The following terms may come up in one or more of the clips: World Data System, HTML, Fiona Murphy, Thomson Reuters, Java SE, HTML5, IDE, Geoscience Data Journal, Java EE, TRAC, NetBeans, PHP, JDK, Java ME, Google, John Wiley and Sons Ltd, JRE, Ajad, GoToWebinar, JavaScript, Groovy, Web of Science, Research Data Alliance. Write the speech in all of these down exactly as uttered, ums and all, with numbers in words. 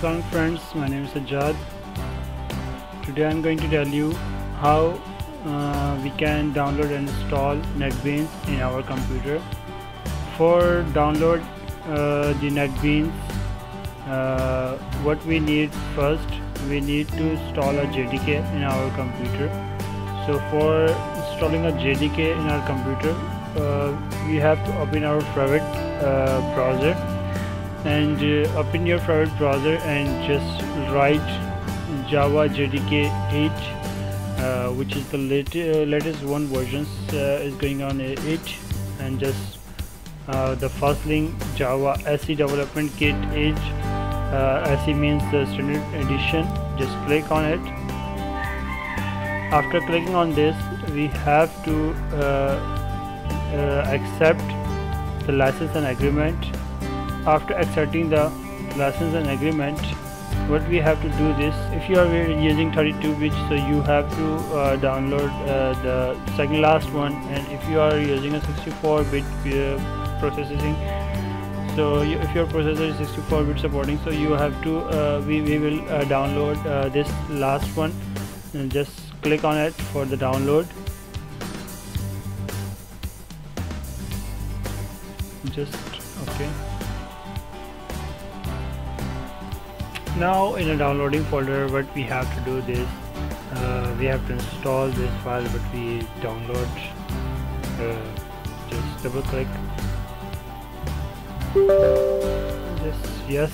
Assalamu alaikum friends, my name is Ajad. Today I am going to tell you how uh, we can download and install NetBeans in our computer. For download uh, the NetBeans, uh, what we need first, we need to install a J D K in our computer. So for installing a J D K in our computer, uh, we have to open our private uh, browser. And uh, open your private browser and just write Java J D K eight, uh, which is the late, uh, latest one versions uh, is going on uh, eight, and just uh, the first link Java S E development kit eight, uh, S E means the standard edition. Just click on it. After clicking on this, we have to uh, uh, accept the license and agreement. After accepting the license and agreement, what we have to do this, if you are using thirty-two bit, so you have to uh, download uh, the second last one, and if you are using a sixty-four bit uh, processing, so you, if your processor is sixty-four bit supporting, so you have to uh, we, we will uh, download uh, this last one, and just click on it for the download. Just okay. Now in a downloading folder, what we have to do this, uh, we have to install this file, but we download, uh, just double click, just yes,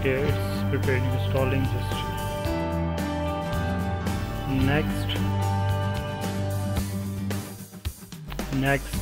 okay, it's preparing installing, just next, next,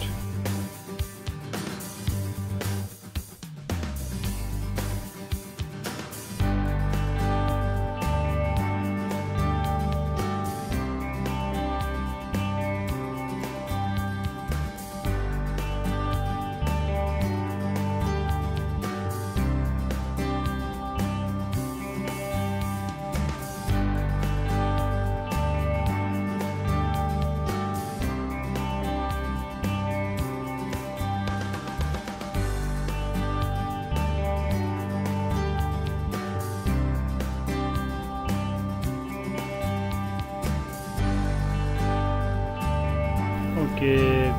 okay,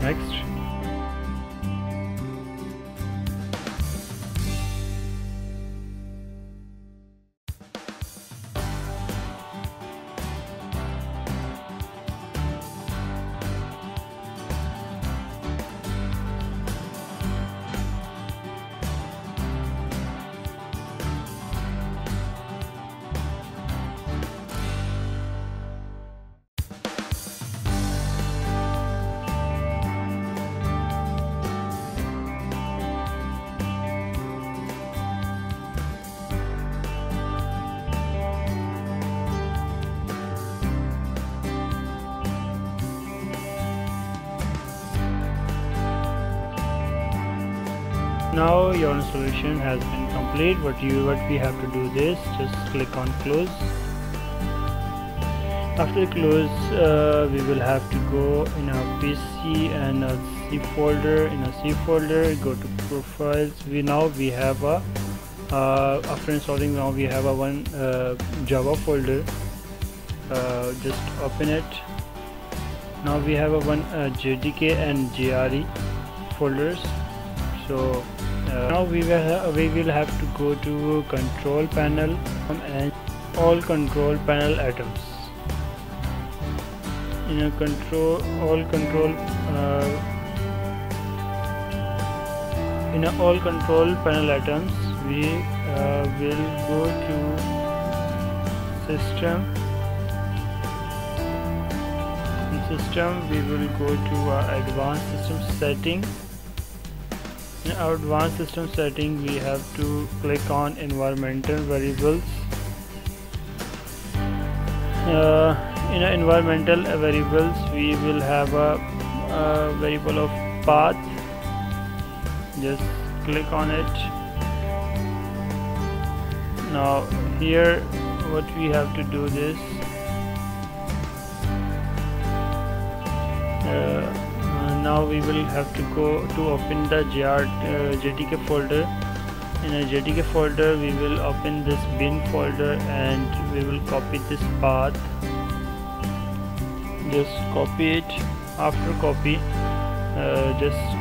next, now your installation has been complete. What you what we have to do this, just click on close. After close, uh, we will have to go in our P C and a C folder. In a C folder, go to profiles. We now we have a uh, after installing, now we have a one uh, Java folder. Uh, just open it. Now we have a one uh, J D K and J R E folders. So Uh, now we will we will have to go to control panel and all control panel items. In a control all control uh, in a all control panel items, we uh, will go to system. In system, we will go to our advanced system setting. In our advanced system setting, we have to click on environmental variables. Uh, in our environmental variables, we will have a, a variable of path. Just click on it. Now here what we have to do this, now we will have to go to open the J D K folder. In a J D K folder we will open this bin folder and we will copy this path. Just copy it. After copy, uh, just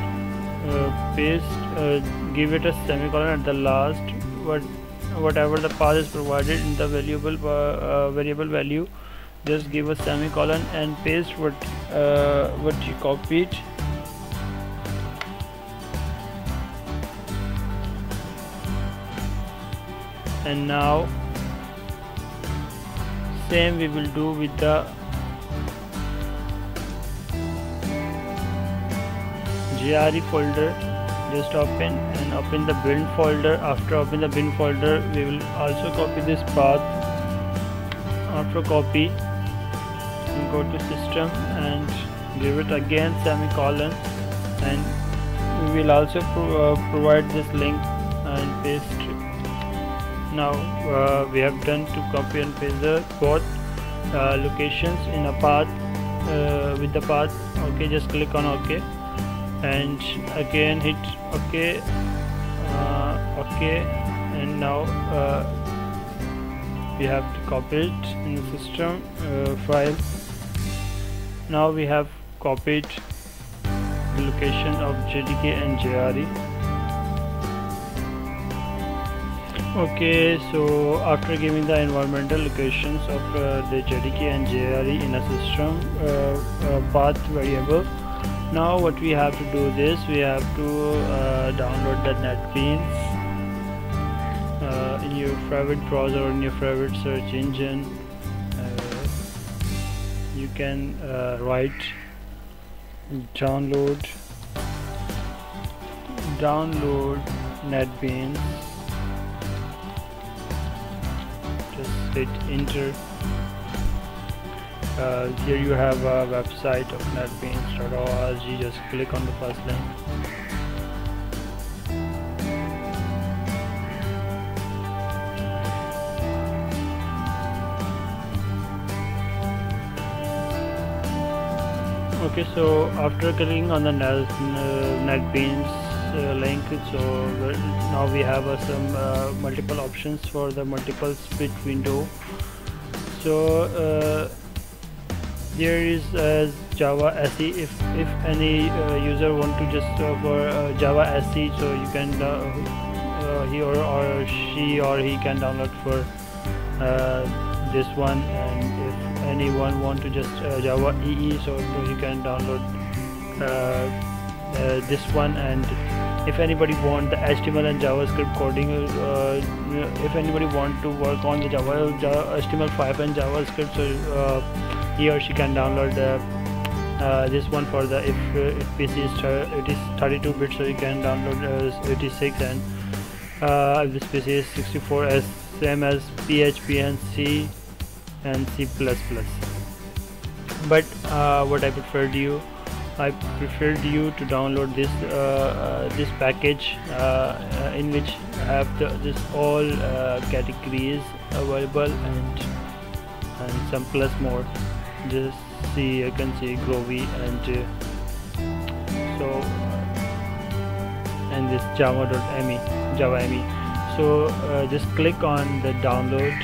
uh, paste, uh, give it a semicolon at the last. What whatever the path is provided in the variable uh, variable value, just give a semicolon and paste what uh, what you copied. And now same we will do with the J R E folder. Just open and open the bin folder. After open the bin folder we will also copy this path. After copy, go to system and give it again semicolon, and we will also pro uh, provide this link and paste it. Now uh, we have done to copy and paste the both uh, locations in a path uh, with the path. Okay, just click on OK and again hit OK, uh, OK, and now uh, we have to copy it in the system uh, file. Now we have copied the location of J D K and J R E. Okay, so after giving the environmental locations of uh, the J D K and J R E in a system uh, uh, path variable, now what we have to do is we have to uh, download the NetBeans Uh, in your favorite browser or in your favorite search engine. Uh, you can uh, write download download NetBeans, just hit enter. Uh, here you have a website of netbeans dot org, just click on the first link. Okay, so after clicking on the net, uh, NetBeans uh, link, so now we have uh, some uh, multiple options for the multiple split window. So uh, there is uh, Java S E. If if any uh, user want to just uh, for uh, Java S E, so you can uh, uh, he or, or she or he can download for uh, this one. And if anyone want to just uh, Java E E, so you can download uh, uh, this one. And if anybody want the H T M L and JavaScript coding, uh, if anybody want to work on the Java, Java H T M L five and JavaScript, so uh, he or she can download the, uh, this one for the if uh, if P C is it is thirty-two bit, so you can download uh, eighty-six, and uh, if this P C is sixty-four, as same as P H P and C. and C plus plus. But uh, what I preferred you I preferred you to download this uh, uh, this package uh, uh, in which have the, this all uh, categories available, and and some plus more. Just see, you can see Groovy and uh, so and this Java dot M E Java M E. So uh, just click on the download.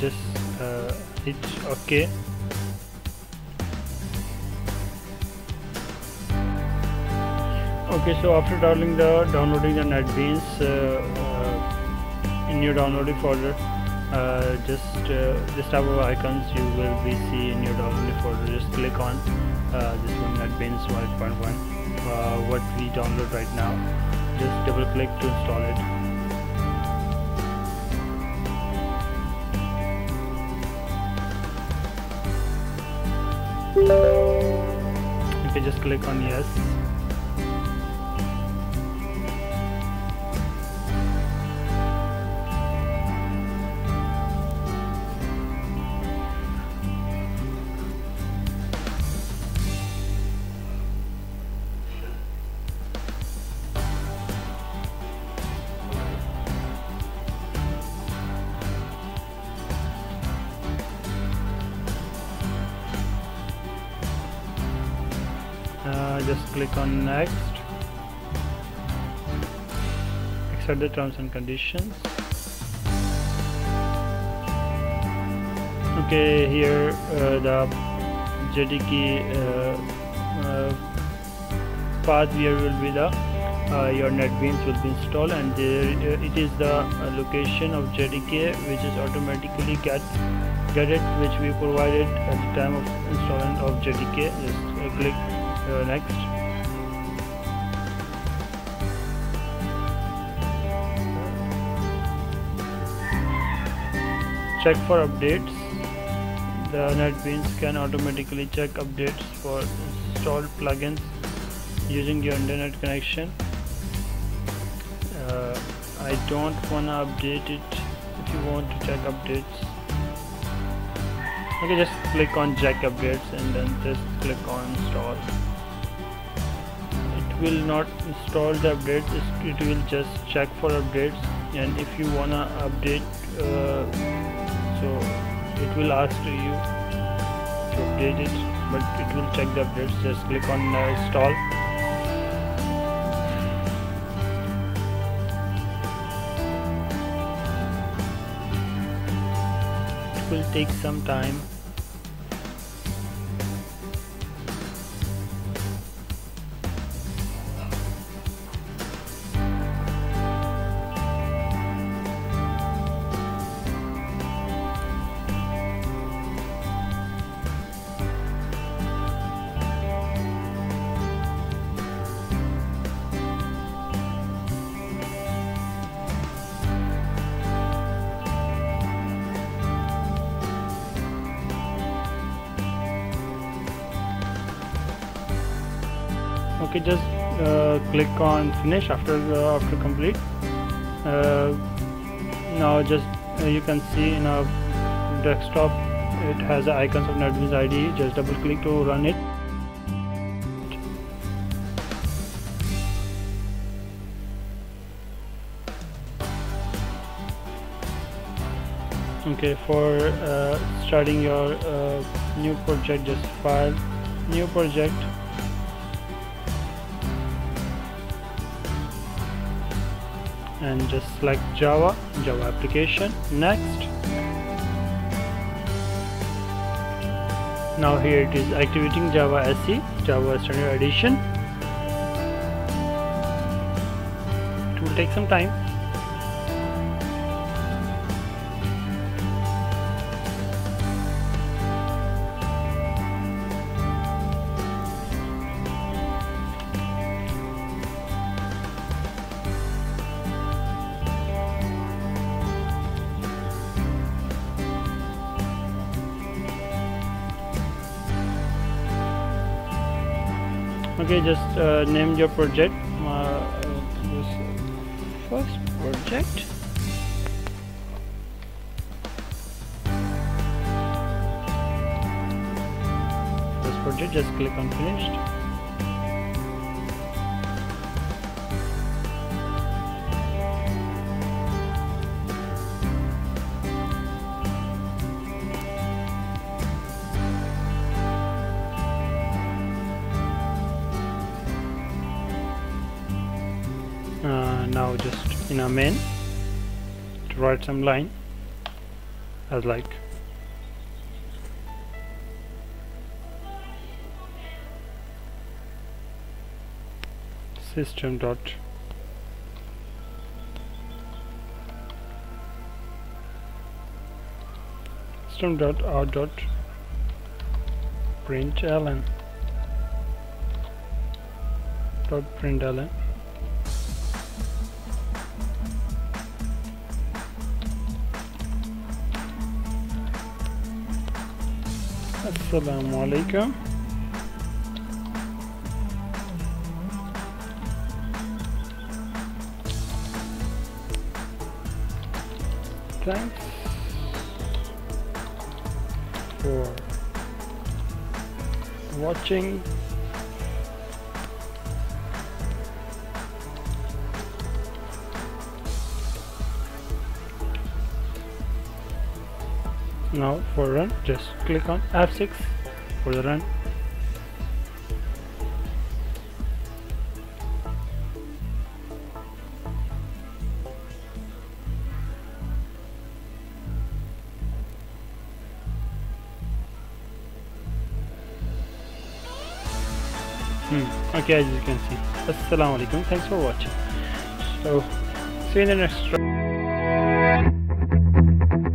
Just uh, hit OK. Okay, so after downloading the downloading the NetBeans uh, uh, in your downloading folder, uh, just uh, this type of icons you will be see in your downloading folder. Just click on uh, this one, NetBeans one point one, uh, what we download right now. Just double click to install it. Okay, just click on yes. just click on next, accept the terms and conditions. Okay, here uh, the J D K uh, uh, path where will be the uh, your NetBeans will be installed, and there uh, it is the uh, location of J D K which is automatically get get it, which we provided at the time of installation of J D K. Just uh, click uh, next. Check for updates. The NetBeans can automatically check updates for installed plugins using your internet connection. Uh, I don't wanna update it. If you want to check updates, okay, just click on check updates and then just click on install. It will not install the updates, it will just check for updates, and if you wanna update, uh, so it will ask to you to update it, but it will check the updates. Just click on uh, install. Will take some time. Okay, just uh, click on finish after uh, after complete. Uh, now just uh, you can see in our desktop it has the icons of NetBeans I D E. Just double click to run it. Okay, for uh, starting your uh, new project, just file, new project. And just select Java, Java application, next. Now here it is activating Java S E, Java Standard Edition. It will take some time. Okay, just uh, name your project. Uh, this first project. First project. Just click on finished. Uh, now just in a main to write some line as like. System dot system dot out dot println dot println. Assalamu alaikum. Thanks for watching. Now for run, just click on F six for the run. Okay, as you can see. Assalamu alaikum. Thanks for watching. So see you in the next